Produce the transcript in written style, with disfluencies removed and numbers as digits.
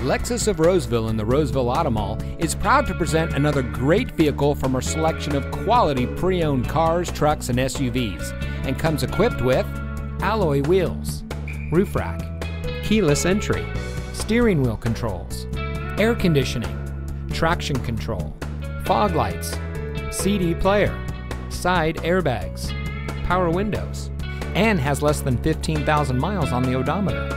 Lexus of Roseville in the Roseville Auto Mall is proud to present another great vehicle from our selection of quality pre-owned cars, trucks, and SUVs, and comes equipped with alloy wheels, roof rack, keyless entry, steering wheel controls, air conditioning, traction control, fog lights, CD player, side airbags, power windows, and has less than 15,000 miles on the odometer.